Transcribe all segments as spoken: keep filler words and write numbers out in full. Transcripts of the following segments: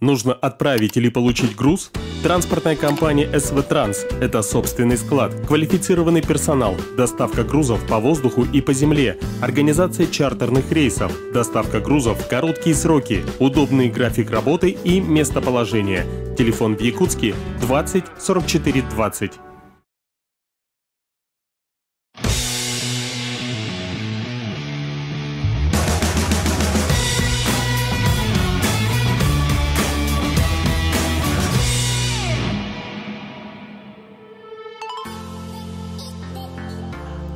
Нужно отправить или получить груз? Транспортная компания эс вэ Транс – это собственный склад, квалифицированный персонал, доставка грузов по воздуху и по земле, организация чартерных рейсов, доставка грузов в короткие сроки, удобный график работы и местоположение. Телефон в Якутске двадцать сорок четыре двадцать.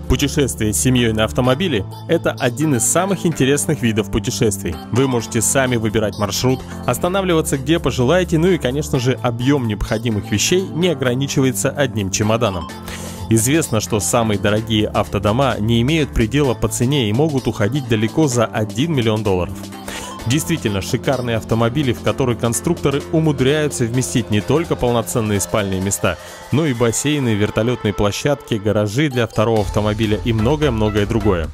Путешествие с семьей на автомобиле – это один из самых интересных видов путешествий. Вы можете сами выбирать маршрут, останавливаться где пожелаете, ну и, конечно же, объем необходимых вещей не ограничивается одним чемоданом. Известно, что самые дорогие автодома не имеют предела по цене и могут уходить далеко за один миллион долларов. Действительно, шикарные автомобили, в которые конструкторы умудряются вместить не только полноценные спальные места, но и бассейны, вертолетные площадки, гаражи для второго автомобиля и многое-многое другое.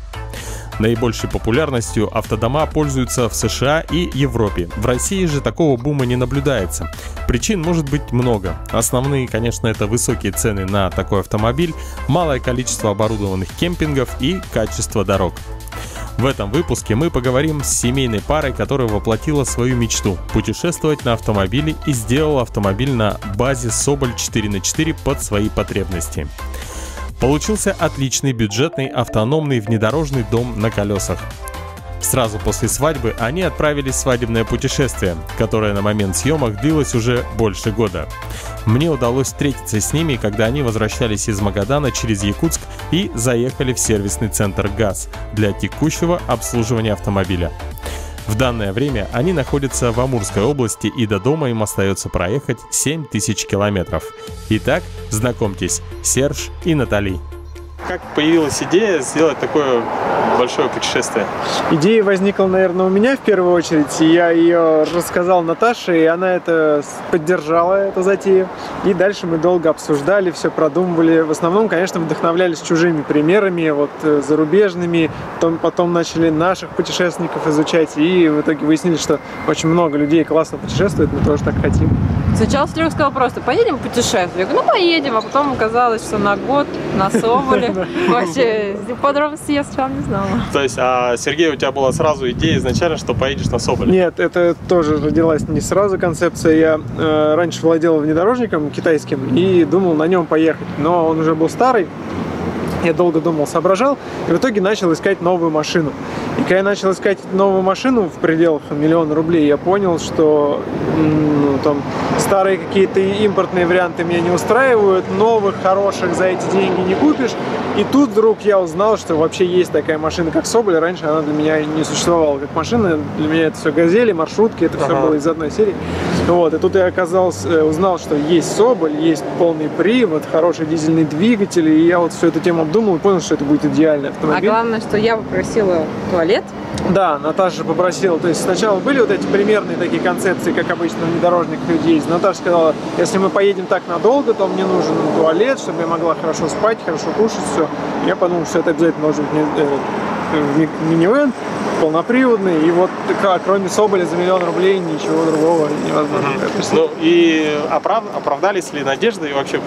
Наибольшей популярностью автодома пользуются в США и Европе. В России же такого бума не наблюдается. Причин может быть много. Основные, конечно, это высокие цены на такой автомобиль, малое количество оборудованных кемпингов и качество дорог. В этом выпуске мы поговорим с семейной парой, которая воплотила свою мечту – путешествовать на автомобиле и сделала автомобиль на базе Соболь четыре на четыре под свои потребности. Получился отличный бюджетный автономный внедорожный дом на колесах. Сразу после свадьбы они отправились в свадебное путешествие, которое на момент съемок длилось уже больше года. Мне удалось встретиться с ними, когда они возвращались из Магадана через Якутск и заехали в сервисный центр ГАЗ для текущего обслуживания автомобиля. В данное время они находятся в Амурской области, и до дома им остается проехать семь тысяч километров. Итак, знакомьтесь, Серж и Натали. Как появилась идея сделать такое большое путешествие? Идея возникла, наверное, у меня в первую очередь. Я ее рассказал Наташе, и она это поддержала, эту затею. И дальше мы долго обсуждали, все продумывали. В основном, конечно, вдохновлялись чужими примерами, вот зарубежными. Потом, потом начали наших путешественников изучать. И в итоге выяснили, что очень много людей классно путешествует, мы тоже так хотим. Сначала Серега сказал просто: поедем в путешествие. Я говорю: ну поедем, а потом оказалось, что на год, на Соболе. Вообще подробности я сам не знала. То есть, а Сергей, у тебя была сразу идея изначально, что поедешь на Соболе? Нет, это тоже родилась не сразу концепция. Я э, раньше владел внедорожником китайским и думал на нем поехать, но он уже был старый. Я долго думал, соображал, и в итоге начал искать новую машину. И когда я начал искать новую машину в пределах миллиона рублей, я понял, что ну, там, старые какие-то импортные варианты меня не устраивают, новых, хороших за эти деньги не купишь. И тут вдруг я узнал, что вообще есть такая машина, как Соболь. Раньше она для меня не существовала как машина. Для меня это все газели, маршрутки, это все было из одной серии. Вот. И тут я оказался, узнал, что есть Соболь, есть полный привод, хороший дизельный двигатель. И я вот всю эту тему обдумал и понял, что это будет идеальный автомобиль. А главное, что я попросила туалет. Да, Наташа попросила. То есть сначала были вот эти примерные такие концепции, как обычно у внедорожных людей есть. Наташа сказала: если мы поедем так надолго, то мне нужен туалет, чтобы я могла хорошо спать, хорошо кушать, все. Я подумал, что это обязательно должен быть минивэн, полноприводный, и вот кроме Соболя за миллион рублей ничего другого невозможно. Mm-hmm. Ну и оправ... оправдались ли надежды, и вообще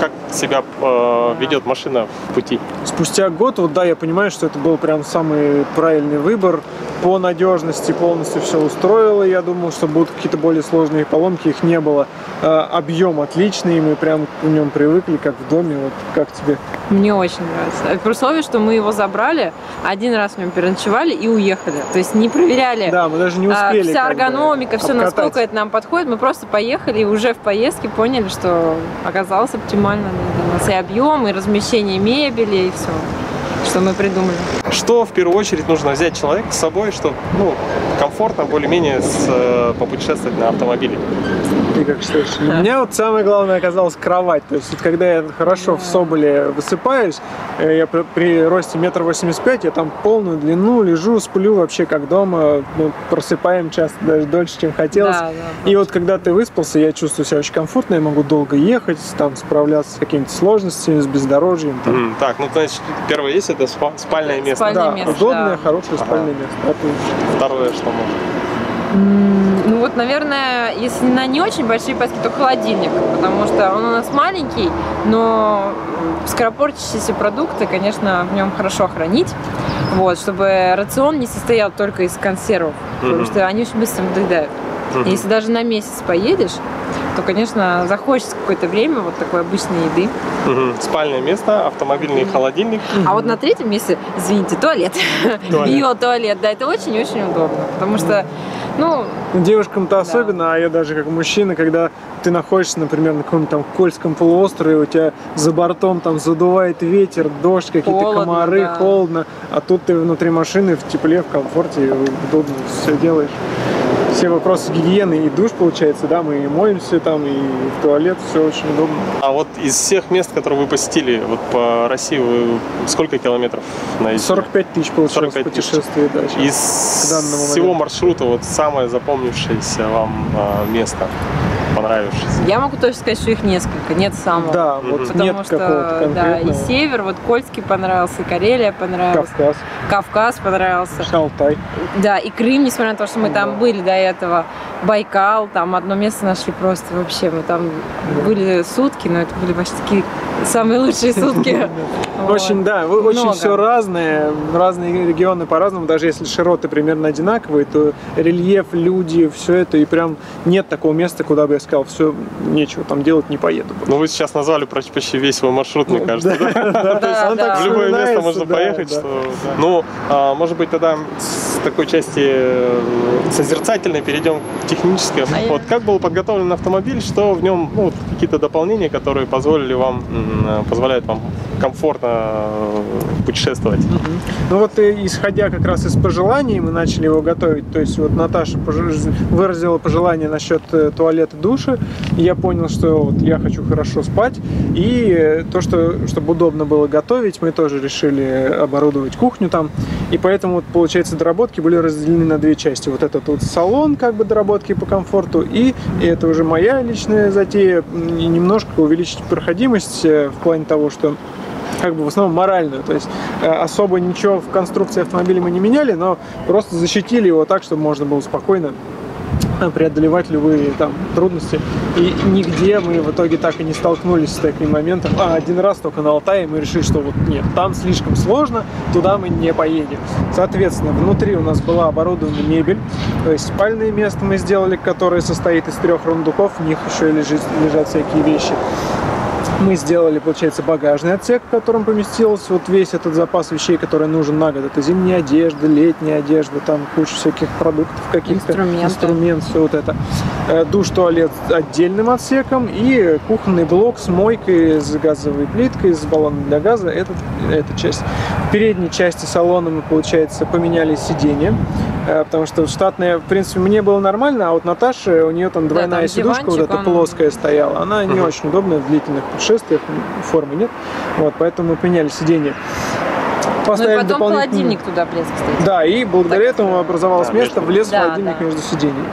как себя э, ведет машина в пути? Спустя год, вот да, я понимаю, что это был прям самый правильный выбор. По надежности полностью все устроило. Я думал, что будут какие-то более сложные поломки, их не было. Э, объем отличный, мы прям к нем привыкли, как в доме. Вот как тебе? Мне очень нравится. При условии, что мы его забрали, один раз в нем переночевали и уехали. То есть не проверяли. Да, мы даже не успели. Вся эргономика, все, насколько это нам подходит. Мы просто поехали и уже в поездке поняли, что оказалось оптимально для нас. И объем, и размещение мебели, и все, что мы придумали. Что в первую очередь нужно взять человеку с собой, чтобы ну, комфортно более-менее э, попутешествовать на автомобиле? Ты как считаешь? Да. У меня вот самое главное оказалась кровать. То есть вот, когда я хорошо в Соболе высыпаюсь, я при, при росте метр восемьдесят пять, я там полную длину лежу, сплю вообще как дома. Мы просыпаем часто даже дольше, чем хотелось. Да, да, и вот когда ты выспался, я чувствую себя очень комфортно, я могу долго ехать, там справляться с какими-то сложностями, с бездорожьем. Там. Mm, так, ну значит, первое есть это спа спальное место. Спальное да, место, удобное, да. Хорошее спальное ага. место. Это... Второе, что можно? Ну вот вот, наверное, если на не очень большие поездки, то холодильник, потому что он у нас маленький, но скоропортящиеся продукты, конечно, в нем хорошо хранить, вот, чтобы рацион не состоял только из консервов, mm-hmm. потому что они очень быстро надоедают. Mm-hmm. Если даже на месяц поедешь, то, конечно, захочется какое-то время вот такой обычной еды. Угу. Спальное место, автомобильный угу. холодильник. А угу. вот на третьем месте, извините, туалет. туалет. Био-туалет, да, это очень-очень удобно, потому что, ну... Девушкам-то да. особенно, а я даже как мужчина, когда ты находишься, например, на каком-то там Кольском полуострове, у тебя за бортом там задувает ветер, дождь, какие-то комары, да. холодно, а тут ты внутри машины в тепле, в комфорте, удобно все делаешь. Все вопросы гигиены и душ, получается, да, мы и моемся там, и в туалет, все очень удобно. А вот из всех мест, которые вы посетили, вот по России, вы сколько километров наездили? сорок пять тысяч получилось путешествий, да. Из всего маршрута вот самое запомнившееся вам место, понравившееся? Я могу точно сказать, что их несколько, нет самого. Да, вот mm-hmm. потому нет что какого-то да, и север, вот Кольский понравился, и Карелия понравилась. Кавказ. Кавказ понравился. Алтай. Да, и Крым, несмотря на то, что мы да. там были до этого. Байкал, там одно место нашли просто вообще. Мы там да. были сутки, но это были вообще такие самые лучшие сутки. Очень, да, очень все разное. Разные регионы по-разному. Даже если широты примерно одинаковые, то рельеф, люди, все это. И прям нет такого места, куда бы я сказал, все, нечего там делать, не поеду. Ну вы сейчас назвали почти весь свой маршрут, мне кажется. В любое место можно поехать. Ну, может быть, тогда с такой части созерцательной перейдем к технической. Вот как был подготовлен автомобиль, что в нем, ну, какие-то дополнения, которые позволили вам, позволяют вам комфортно путешествовать. Mm-hmm. Ну вот исходя как раз из пожеланий, мы начали его готовить. То есть вот Наташа выразила пожелание насчет туалета, душа. Я понял, что вот я хочу хорошо спать, и то, что чтобы удобно было готовить, мы тоже решили оборудовать кухню там. И поэтому вот, получается, доработки были разделены на две части. Вот этот вот салон, как бы доработки по комфорту, и, и это уже моя личная затея, и немножко увеличить проходимость в плане того, что как бы в основном моральную, то есть особо ничего в конструкции автомобиля мы не меняли, но просто защитили его так, чтобы можно было спокойно преодолевать любые там трудности. И нигде мы в итоге так и не столкнулись с таким моментом. А один раз только на Алтае мы решили, что вот нет, там слишком сложно, туда мы не поедем. Соответственно, внутри у нас была оборудована мебель, то есть спальное место мы сделали, которое состоит из трех рундуков, в них еще и лежит, лежат всякие вещи. Мы сделали, получается, багажный отсек, в котором поместилось вот весь этот запас вещей, который нужен на год. Это зимняя одежда, летняя одежда, там куча всяких продуктов, каких-то инструментов, все вот это. Душ, туалет отдельным отсеком и кухонный блок с мойкой, с газовой плиткой, с баллоном для газа. Это, это часть. В передней части салона мы, получается, поменяли сиденье, потому что штатное, в принципе, мне было нормально, а вот Наташа, у нее там двойная да, там сидушка, вот эта он... плоская стояла, она не очень удобная в длительных путешествиях, формы нет, вот, поэтому мы поменяли сиденье. Поставили, ну и потом дополнительный... холодильник туда влез, кстати. Да, и благодаря так, этому образовалось да, место, влез да, холодильник да. между сиденьями.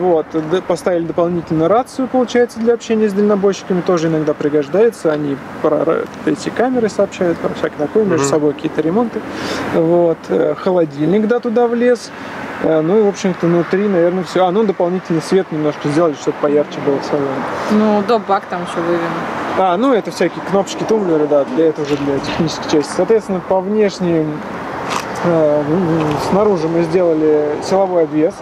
Вот, поставили дополнительную рацию, получается, для общения с дальнобойщиками, тоже иногда пригождается, они про эти камеры сообщают, про всякое такое, между mm-hmm. собой какие-то ремонты. Вот, холодильник, да, туда влез. Ну и, в общем-то, внутри, наверное, все. А, ну, дополнительный свет немножко сделали, чтобы поярче было в салоне. Ну, доп-бак там еще вывели. А, ну, это всякие кнопочки, тумблеры, да, для этого уже для технической части. Соответственно, по внешним, э, снаружи мы сделали силовой обвес.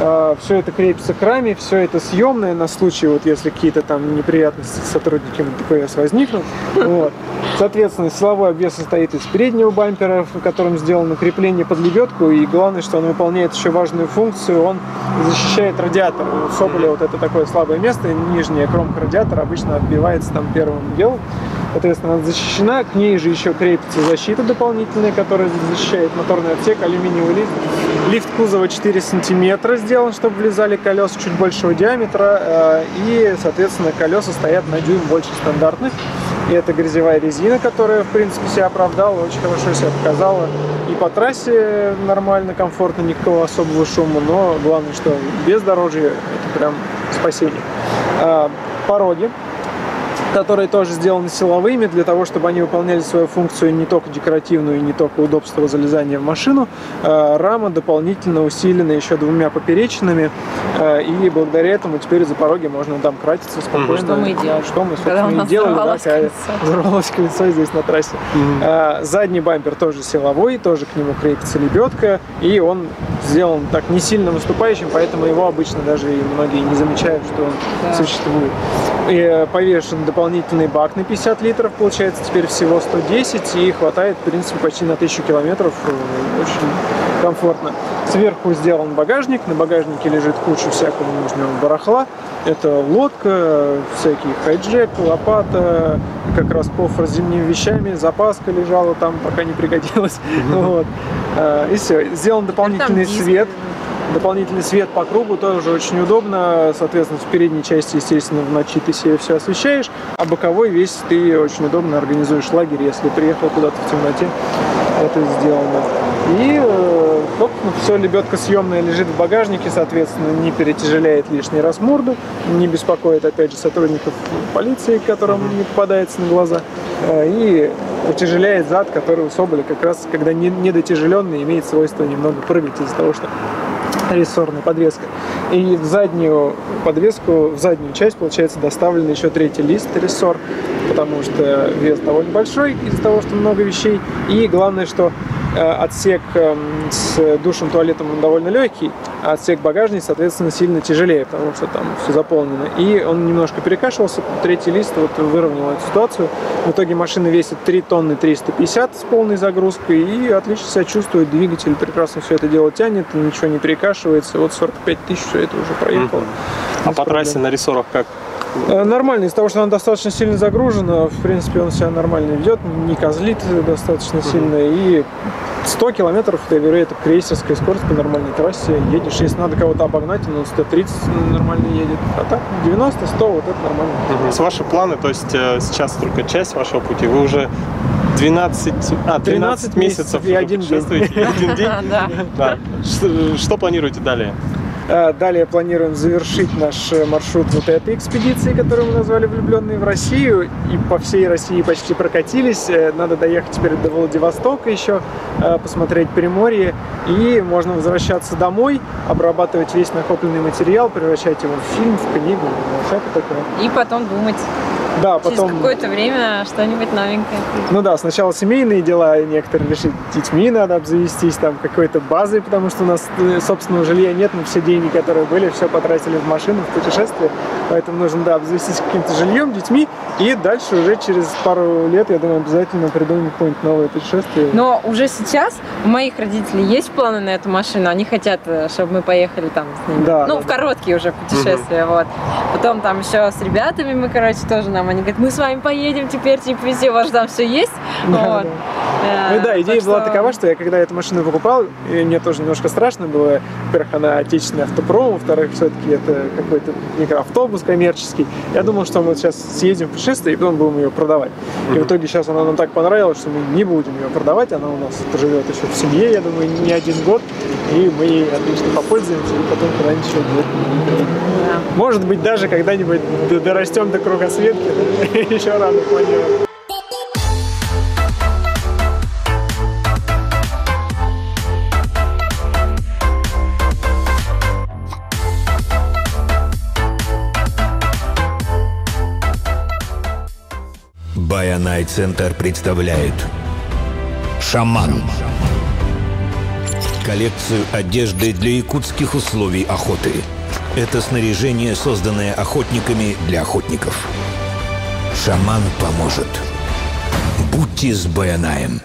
Э, все это крепится к раме, все это съемное на случай, вот если какие-то там неприятности с сотрудниками ДПС возникнут. Вот. Соответственно, силовой обвес состоит из переднего бампера, в котором сделано крепление под лебедку, и главное, что он выполняет еще важную функцию, он защищает радиатор. У Соболя вот это такое слабое место, нижняя кромка радиатора обычно отбивается там первым делом. Соответственно, она защищена, к ней же еще крепится защита дополнительная, которая защищает моторный отсек, алюминиевый лист. Лифт кузова четыре сантиметра сделан, чтобы влезали колеса чуть большего диаметра, и, соответственно, колеса стоят на дюйм больше стандартных. И это грязевая резина, которая, в принципе, себя оправдала, очень хорошо себя показала. И по трассе нормально, комфортно, никакого особого шума, но главное, что бездорожье – это прям спасение. Пороги. которые тоже сделаны силовыми, для того, чтобы они выполняли свою функцию не только декоративную и не только удобство залезания в машину. Рама дополнительно усилена еще двумя поперечными, и благодаря этому теперь за пороги можно там кратиться спокойно. Что мы и делали. Что мы, собственно, и делали. Взорвалось, да, колесо. Взорвалось колесо здесь на трассе. Mm-hmm. Задний бампер тоже силовой, тоже к нему крепится лебедка, и он сделан так не сильно выступающим, поэтому его обычно даже и многие не замечают, что он, да, существует. И повешен дополнительный бак на пятьдесят литров, получается теперь всего сто десять, и хватает, в принципе, почти на тысячу километров, очень комфортно. Сверху сделан багажник, на багажнике лежит куча всякого нужного барахла. Это лодка, всякий хайджек, лопата, как раз кофр с зимними вещами, запаска лежала там, пока не пригодилась. Вот. И все. Сделан дополнительный свет. Дополнительный свет по кругу тоже очень удобно. Соответственно, в передней части, естественно, в ночи ты себе все освещаешь, а боковой весь ты очень удобно организуешь лагерь, если приехал куда-то в темноте. Это сделано. И э, собственно, все, лебедка съемная лежит в багажнике, соответственно, не перетяжеляет лишний раз морду, не беспокоит, опять же, сотрудников полиции, которым не попадается на глаза, э, и утяжеляет зад, который у Соболя как раз, когда не, недотяжеленный, имеет свойство немного прыгать из-за того, что рессорная подвеска. И в заднюю подвеску, в заднюю часть, получается, доставлен еще третий лист, рессор, потому что вес довольно большой из-за того, что много вещей. И главное, что отсек с душем, туалетом, он довольно легкий, а отсек багажный, соответственно, сильно тяжелее, потому что там все заполнено. И он немножко перекашивался, третий лист вот выровнял эту ситуацию. В итоге машина весит три тонны триста пятьдесят с полной загрузкой и отлично себя чувствует, двигатель прекрасно все это дело тянет, ничего не перекашивается. Вот сорок пять тысяч все это уже проехало. А по проблем. Трассе на рессорах как? Нормально, из-за того, что она достаточно сильно загружена, в принципе, он себя нормально ведет, не козлит достаточно mm-hmm. сильно, и сто километров, я говорю, это крейсерская скорость по нормальной трассе, едешь, если надо кого-то обогнать, он сто тридцать нормально едет, а так девяносто сто, вот это нормально. Mm-hmm. С ваши планы, то есть сейчас только часть вашего пути, вы уже двенадцать, а, тринадцать, тринадцать месяцев и один день. Что планируете далее? Далее планируем завершить наш маршрут вот этой экспедиции, которую мы назвали «Влюбленные в Россию». И по всей России почти прокатились. Надо доехать теперь до Владивостока еще, посмотреть Приморье. И можно возвращаться домой, обрабатывать весь накопленный материал, превращать его в фильм, в книгу, всякое такое. И потом думать. Да, потом... Через какое-то время что-нибудь новенькое. Ну да, сначала семейные дела, некоторые решить, детьми надо обзавестись, там какой-то базой, потому что у нас собственного жилья нет, мы все деньги, которые были, все потратили в машину, в путешествие, поэтому нужно, да, обзавестись каким-то жильем, детьми, и дальше уже через пару лет, я думаю, обязательно придумаем какое-нибудь новое путешествие. Но уже сейчас у моих родителей есть планы на эту машину, они хотят, чтобы мы поехали там с ними, да, ну да, в короткие уже путешествия, угу. Вот. Потом там еще с ребятами мы, короче, тоже нам. Они говорят, мы с вами поедем теперь, типа, везде у вас там все есть. Да, вот. Да. А, ну да, идея что... была такова, что я когда эту машину покупал, и мне тоже немножко страшно было. Во-первых, она отечественный автопром, во-вторых, все-таки это какой-то микроавтобус коммерческий. Я думал, что мы вот сейчас съездим в путешествие и потом будем ее продавать. И в итоге сейчас она нам так понравилась, что мы не будем ее продавать. Она у нас проживет еще в семье, я думаю, не один год. И мы ей отлично попользуемся, и потом куда-нибудь еще будет. Да. Может быть, даже когда-нибудь дорастем до кругосветки. Еще рано планировать. Баянай Центр представляет «Шаман». Коллекцию одежды для якутских условий охоты. Это снаряжение, созданное охотниками для охотников. Шаман поможет. Будьте с Баянаем.